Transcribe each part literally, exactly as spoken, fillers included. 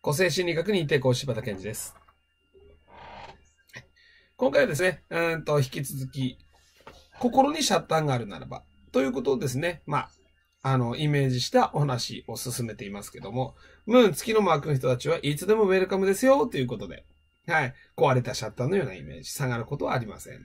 個性心理学認定講師柴田健二です。今回はですね、うんと引き続き、心にシャッターがあるならば、ということをですね、まあ、あの、イメージしたお話を進めていますけども、ムーン、月のマークの人たちはいつでもウェルカムですよ、ということで、はい、壊れたシャッターのようなイメージ、下がることはありません。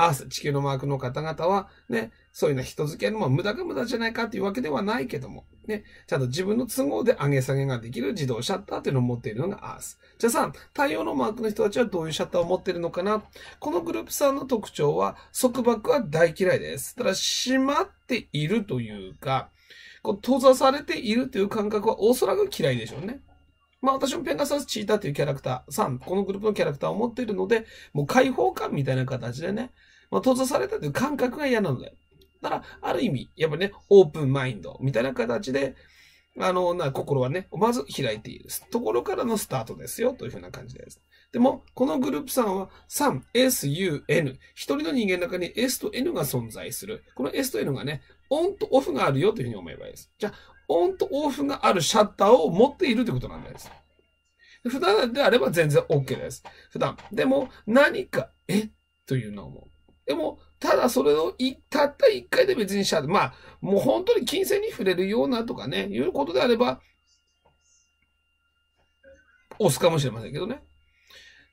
アース、地球のマークの方々は、ね、そういうような人付き合いの、まあ、無駄が無駄じゃないかというわけではないけども、ね、ちゃんと自分の都合で上げ下げができる自動シャッターというのを持っているのがアース。じゃあさん、太陽のマークの人たちはどういうシャッターを持っているのかな？このグループさんの特徴は、束縛は大嫌いです。ただ、閉まっているというか、こう閉ざされているという感覚はおそらく嫌いでしょうね。まあ私もペガサスチーターというキャラクターさん、このグループのキャラクターを持っているので、もう解放感みたいな形でね、まあ閉ざされたという感覚が嫌なので。だから、ある意味、やっぱりね、オープンマインドみたいな形で、あの、な、心はね、まず開いているところからのスタートですよ、というふうな感じです。でも、このグループさんは、さん、S、U、N。一人の人間の中に S と N が存在する。この S と N がね、オンとオフがあるよ、というふうに思えばいいです。じゃあ、オンとオフがあるシャッターを持っているということなんです。普段であれば全然 OK です。普段。でも、何か、えというのを思う。でも、ただそれをい、たった一回で別にシャッター、まあ、もう本当に金銭に触れるようなとかね、いうことであれば、押すかもしれませんけどね。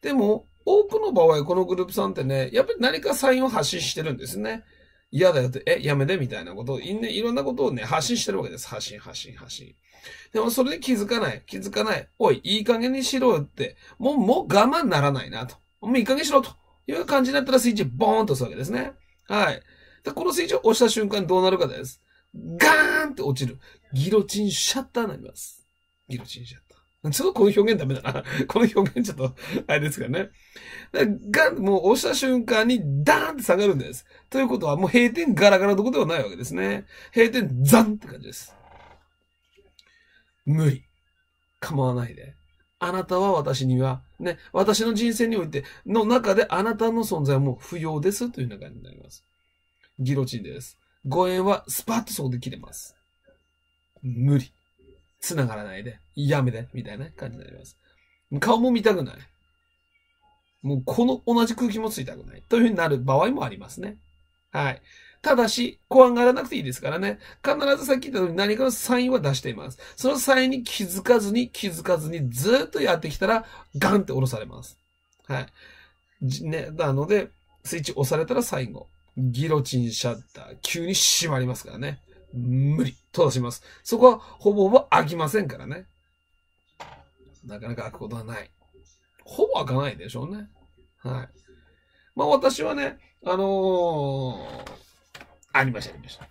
でも、多くの場合、このグループさんってね、やっぱり何かサインを発信してるんですね。嫌だよって、え、やめてみたいなことを、い、ね、いろんなことをね、発信してるわけです。発信、発信、発信。でも、それで気づかない、気づかない。おい、いい加減にしろよって、もう、もう我慢ならないなと。もういい加減にしろと。いう感じになったらスイッチボーンと押すわけですね。はい。で、このスイッチを押した瞬間どうなるかです。ガーンって落ちる。ギロチンシャッターになります。ギロチンシャッター。ちょっとこの表現ダメだな。この表現ちょっと、あれですからね。ガン、もう押した瞬間にダーンって下がるんです。ということはもう閉店ガラガラどこではないわけですね。閉店ザンって感じです。無理。構わないで。あなたは私には、ね、私の人生において、の中であなたの存在はもう不要ですというような感じになります。ギロチンです。ご縁はスパッとそこで切れます。無理。繋がらないで。やめて。みたいな感じになります。顔も見たくない。もうこの同じ空気も吸いたくない。というふうになる場合もありますね。はい。ただし、怖がらなくていいですからね。必ずさっき言ったように何かのサインは出しています。そのサインに気づかずに気づかずにずっとやってきたらガンって下ろされます。はい。ね、なので、スイッチ押されたら最後、ギロチンシャッター、急に閉まりますからね。無理、閉ざします。そこはほぼほぼ開きませんからね。なかなか開くことはない。ほぼ開かないでしょうね。はい。まあ私はね、あのー、ありました、ありました。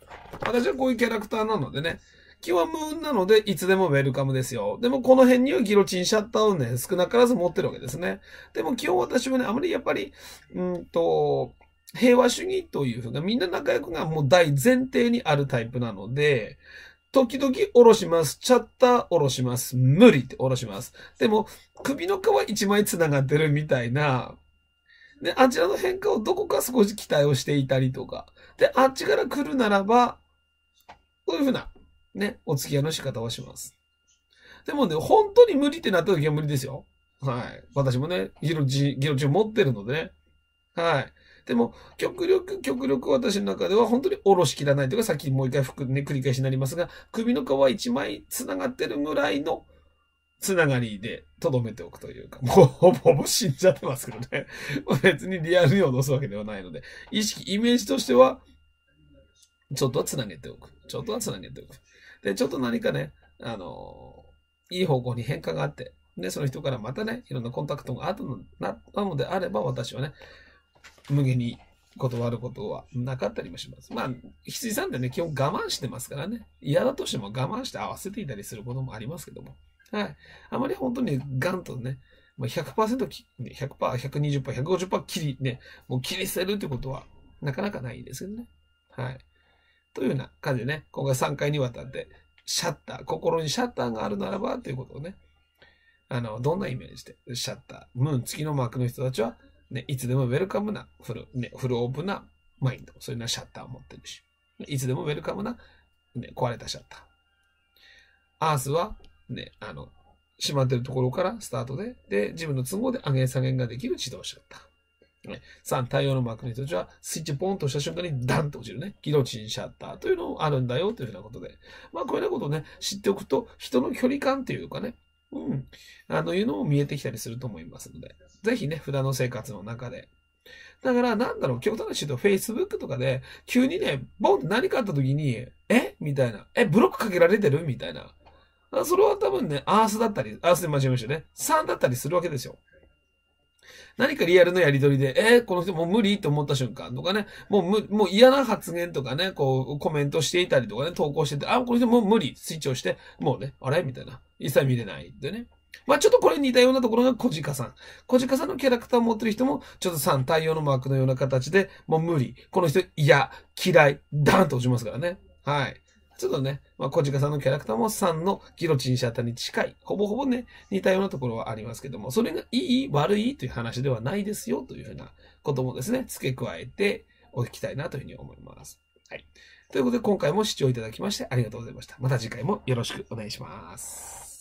私はこういうキャラクターなのでね、基本はムーンなので、いつでもウェルカムですよ。でもこの辺にはギロチンシャッターをね、少なからず持ってるわけですね。でも基本私はね、あまりやっぱり、うんと、平和主義というふうな、みんな仲良くがもう大前提にあるタイプなので、時々下ろします。シャッター下ろします。無理って下ろします。でも、首の皮一枚繋がってるみたいな、で、あちらの変化をどこか少し期待をしていたりとか、で、あっちから来るならば、こういうふうな、ね、お付き合いの仕方をします。でもね、本当に無理ってなった時は無理ですよ。はい。私もね、ギロチン、ギロチン持ってるのでね。はい。でも、極力、極力私の中では本当に下ろしきらないというか、さっきもう一回服ね、繰り返しになりますが、首の皮一枚繋がってるぐらいの、つながりで留めておくというか、もうほぼほぼ死んじゃってますけどね。別にリアルに落とすわけではないので、意識、イメージとしては、ちょっとはつなげておく。ちょっとはつなげておく。で、ちょっと何かね、あの、いい方向に変化があって、で、その人からまたね、いろんなコンタクトがあったの、なのであれば、私はね、無限に断ることはなかったりもします。まあ、羊さんってね、基本我慢してますからね。嫌だとしても我慢して合わせていたりすることもありますけども。はい。あまり本当にガンとね、ひゃくパーセント、ひゃくパーセント、ひゃくにじゅっパーセント、ひゃくごじゅっパーセント切りね、もう切り捨てるってことはなかなかないですよね。はい。というような感じでね、今回さんかいにわたって、シャッター、心にシャッターがあるならばということをね、あの、どんなイメージで、シャッター、ムーン、月のマークの人たちは、ね、いつでもウェルカムなフル、ね、フルオープンなマインド、そういうようなシャッターを持ってるし、いつでもウェルカムな、ね、壊れたシャッター。アースは、ね、あの、閉まってるところからスタートで、で、自分の都合で上げ下げができる自動車だった。ね、さん、太陽のマークの人たちは、スイッチポンとした瞬間にダンと落ちるね、ギロチンシャッターというのがあるんだよというふうなことで、まあ、こういうようなことをね、知っておくと、人の距離感というかね、うん、あのいうのも見えてきたりすると思いますので、ぜひね、普段の生活の中で。だから、なんだろう、極端な人と Facebook とかで、急にね、ボンって何かあった時に、えみたいな、え、ブロックかけられてるみたいな。それは多分ね、アースだったり、アースで間違えましたね。さんだったりするわけですよ。何かリアルのやりとりで、えー、この人もう無理って思った瞬間とかね、もうむ、もう嫌な発言とかね、こう、コメントしていたりとかね、投稿してて、あ、この人もう無理、スイッチをして、もうね、あれみたいな。一切見れないってね。まあちょっとこれに似たようなところが小鹿さん。小鹿さんのキャラクターを持ってる人も、ちょっとさん、太陽のマークのような形で、もう無理、この人嫌、嫌い、ダーンと落ちますからね。はい。ちょっとね、まあ、小鹿さんのキャラクターもさんのギロチンシャッターに近い、ほぼほぼね、似たようなところはありますけども、それがいい、悪いという話ではないですよというふうなこともですね、付け加えておきたいなというふうに思います。はい。ということで、今回も視聴いただきましてありがとうございました。また次回もよろしくお願いします。